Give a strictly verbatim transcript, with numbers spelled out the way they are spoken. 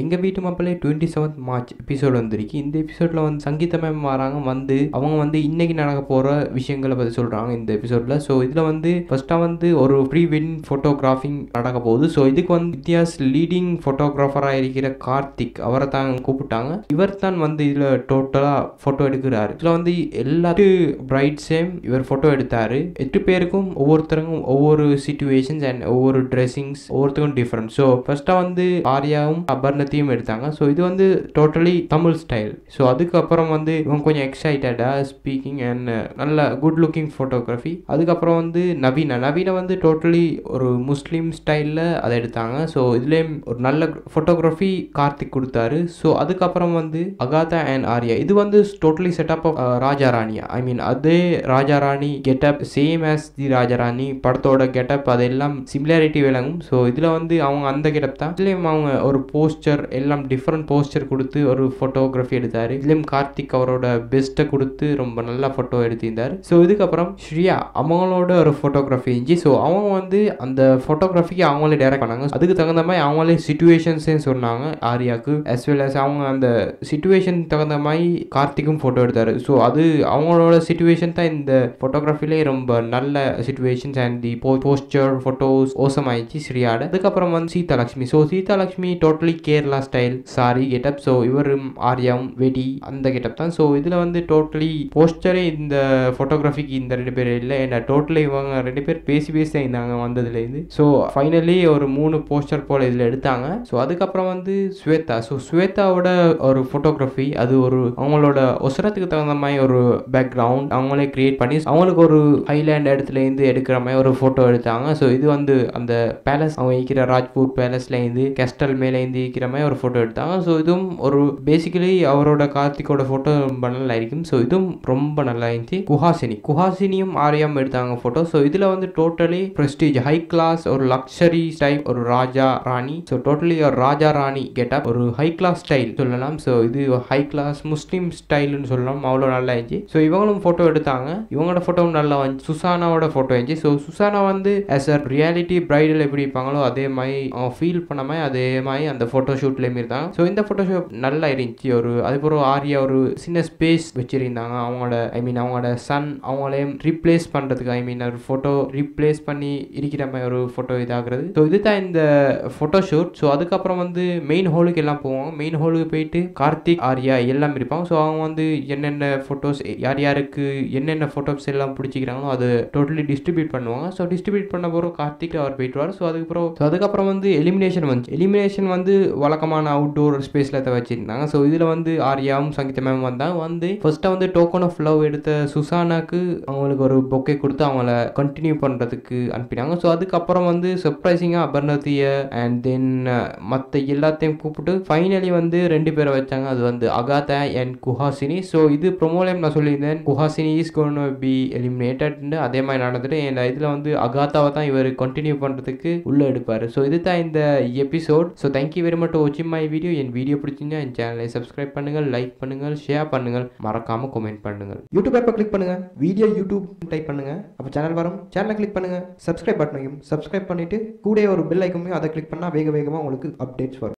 Enga Veetu Mapillai twenty-seventh March episode வந்திருக்கு. இந்த எபிசோட்ல வந்து சங்கீதா மேம் வராங்க வந்து அவங்க வந்து இன்னைக்கு நடக்க போற விஷயங்களை பத்தி சொல்றாங்க இந்த எபிசோட்ல. சோ இதுல வந்து ஃபர்ஸ்டா வந்து ஒரு ப்ரீ வெட்டிங் போட்டோகிராஃபிங் நடக்க போகுது. சோ இதுக்கு வந்து வித்யாஸ் லீடிங் போட்டோகிராஃபரா இருக்கிற கார்த்திக் அவரை தான் கூப்பிட்டாங்க. இவர் தான் வந்து இதுல டோட்டலா போட்டோ எடுக்கிறாரு. இதுல வந்து எல்லா பிரைட்ஸையும் இவர் போட்டோ எடுத்தாரு. எட்டு பேருக்கும் ஒவ்வொருத்தருக்கும் ஒவ்வொரு சிச்சுவேஷன்ஸ் அண்ட் ஒவ்வொரு ட்ரெஸ்ஸிங்ஸ் ஒவ்வொருத்தருக்கும் டிஃபரெண்ட். சோ ஃபர்ஸ்டா வந்து ஆர்யாவும் Aparna So, this is totally Tamil style. So, that's why they are excited speaking and uh, good looking photography. That's why Navina. Navina is totally Muslim style. So, this is a photography Karthik. So, that's why Agatha and Arya. This is totally set up of uh, Rajarani. I mean, that's Rajarani get up same as the Rajarani. Padthoda get up, similarity. So, this is the get up. This is a posture. எல்லாம் different poster கொடுத்து ஒரு photography எடுத்தாரு. இதுலயும் கார்த்திக் அவரோட பெஸ்ட்டை கொடுத்து ரொம்ப நல்ல போட்டோ எடுத்திருந்தார். சோ இதுக்கு அப்புறம் ஸ்ரீயா அவங்களோட ஒரு போட்டோகிராஃபி இஞ்சி. சோ அவங்க வந்து அந்த போட்டோகிராஃபிக்கு அவங்களே டைரக்ட் பண்ணாங்க. அதுக்கு தகுந்த மாதிரி அவங்களே சிச்சுவேஷன்ஸையும் சொன்னாங்க ஆரியாக்கு. as well as அவங்க அந்த சிச்சுவேஷன் தகுந்த மாதிரி கார்த்திக்கும் போட்டோ எடுத்தாரு. சோ அது அவங்களோட சிச்சுவேஷன் தான் இந்த போட்டோகிராஃபிலே ரொம்ப நல்ல situations and the poster photos awesome ஆயிடுச்சு ஸ்ரீயாட. அதுக்கப்புறம் வந்து சீதாலட்சுமி. சோ சீதாலட்சுமி டோட்டலி கேர் Kerala style sari get up. So ivarum Aryam Vedi and the get up than. So idhula vandu totally posture in the photographic in the ரெண்டு பேர் இல்ல and totally இவங்க ரெண்டு பேர் பேசி பேசி தான் இருந்தாங்க வந்ததுல இருந்து. So finally ஒரு மூணு போஸ்டர் போல இதுல எடுத்தாங்க. So அதுக்கு அப்புறம் வந்து ஸ்வேதா. So ஸ்வேதாவோட ஒரு போட்டோகிராஃபி அது ஒரு அவங்களோட ஒசரத்துக்கு தகுந்த மாதிரி ஒரு பேக்ரவுண்ட் அவங்களே கிரியேட் பண்ணி அவங்களுக்கு ஒரு ஹைலேண்ட் இடத்துல இருந்து எடுக்கிற மாதிரி ஒரு போட்டோ எடுத்தாங்க. So இது வந்து அந்த பேலஸ் அவங்க இருக்கிற ராஜ்பூர் பேலஸ்ல இருந்து கேஸ்டல் மேல இருந்து ஒரு போட்டோ எடுத்தாங்க. சோ இதுவும் ஒரு பேசிக்கலி அவரோட கார்த்திகோட போட்டோ ரொம்ப நல்லா இருக்கும். சோ இதுவும் ரொம்ப நல்லா இருந்துச்சு. குஹாசினி குஹாசினியும் ஆரியாவும் எடுத்தாங்க போட்டோ. சோ இதுல வந்து டோட்டலி பிரஸ்டீஜ் ஹை கிளாஸ் ஒரு லக்ஸரி டைப் ஒரு ராஜா ராணி. சோ டோட்டலி ஒரு ராஜா ராணி கெட் அப் ஒரு ஹை கிளாஸ் ஸ்டைல் சொல்லலாம். சோ இது ஹை கிளாஸ் முஸ்லிம் ஸ்டைல்னு சொல்லலாம். அவ்வளவு நல்லா இருந்துச்சு. சோ இவங்களும் போட்டோ எடுத்தாங்க. இவங்களோட போட்டோவும் நல்லா வந்துச்சு. சுசானாவோட போட்டோ இருந்துச்சு. சோ சுசானா வந்து as a reality பிரைடல் எப்படி இருப்பாங்களோ அதே மாதிரி ஃபீல் பண்ண மாதிரி அதே மாதிரி அந்த போட்டோ ஷூட்லயும் இருந்தாங்க. சோ இந்த போட்டோஷாப் நல்லா இருந்துச்சு. ஒரு அதுக்கப்புறம் ஆரியா ஒரு சின்ன ஸ்பேஸ் வச்சிருந்தாங்க. அவங்களோட ஐ மீன் அவங்களோட சன் அவங்களையும் ரீப்ளேஸ் பண்றதுக்கு ஐ மீன் ஒரு போட்டோ ரீப்ளேஸ் பண்ணி இருக்கிற மாதிரி ஒரு போட்டோ இதாகிறது. ஸோ இதுதான் இந்த போட்டோஷூட். ஸோ அதுக்கப்புறம் வந்து மெயின் ஹாலுக்கு எல்லாம் போவாங்க. மெயின் ஹாலுக்கு போயிட்டு கார்த்திக் ஆரியா எல்லாம் இருப்பாங்க. ஸோ அவங்க வந்து என்னென்ன போட்டோஸ் யார் யாருக்கு என்னென்ன போட்டோஸ் எல்லாம் பிடிச்சிக்கிறாங்களோ அது டோட்டலி டிஸ்ட்ரிபியூட் பண்ணுவாங்க. ஸோ டிஸ்ட்ரிபியூட் பண்ண போற கார்த்திக் அவர் போயிட்டுவார். ஸோ அதுக்கப்புறம் அதுக்கப்புறம் வந்து எலிமினேஷன் வந்துச்சு. எலிமினேஷன் வந்து வழக்கமான அவுட்டோர் ஸ்பேஸ்ல தான் வச்சிருந்தாங்க. ஸோ இதுல வந்து ஆரியாவும் சங்கீதா மேம் வந்தாங்க. வந்து ஃபர்ஸ்ட் வந்து டோக்கன் ஆஃப் லவ் எடுத்த சுசானாக்கு அவங்களுக்கு ஒரு பொக்கே கொடுத்து அவங்கள கண்டினியூ பண்றதுக்கு அனுப்பினாங்க. ஸோ அதுக்கப்புறம் வந்து சர்ப்ரைசிங்கா அபர்ணத்திய அண்ட் தென் மற்ற எல்லாத்தையும் கூப்பிட்டு ஃபைனலி வந்து ரெண்டு பேரை வச்சாங்க. அது வந்து அகாதா அண்ட் குஹாசினி. ஸோ இது ப்ரொமோலையும் நான் சொல்லியிருந்தேன் Guhasini is gone be eliminated. அதே மாதிரி நடந்துட்டு இதுல வந்து அகாதாவை தான் இவர் கண்டினியூ பண்றதுக்கு உள்ள எடுப்பாரு. ஸோ இதுதான் இந்த episode. So thank you very much to watching my video. என் வீடியோ பிடிச்சிருந்தா என் சேனலை சப்ஸ்கிரைப் பண்ணுங்கள், லைக் பண்ணுங்கள், ஷேர் பண்ணுங்கள், மறக்காம கமெண்ட் பண்ணுங்கள். யூடியூப் ஆப்பை கிளிக் பண்ணுங்க, வீடியோ யூடியூப் டைப் பண்ணுங்க, அப்ப சேனல் வரும். சேனலை கிளிக் பண்ணுங்க, சப்ஸ்கிரைப் பட்டனையும் சப்ஸ்கிரைப் பண்ணிட்டு கூட ஒரு பெல் ஐகானையும் அதை கிளிக் பண்ணா வேக வேகமா உங்களுக்கு அப்டேட்ஸ் வரும்.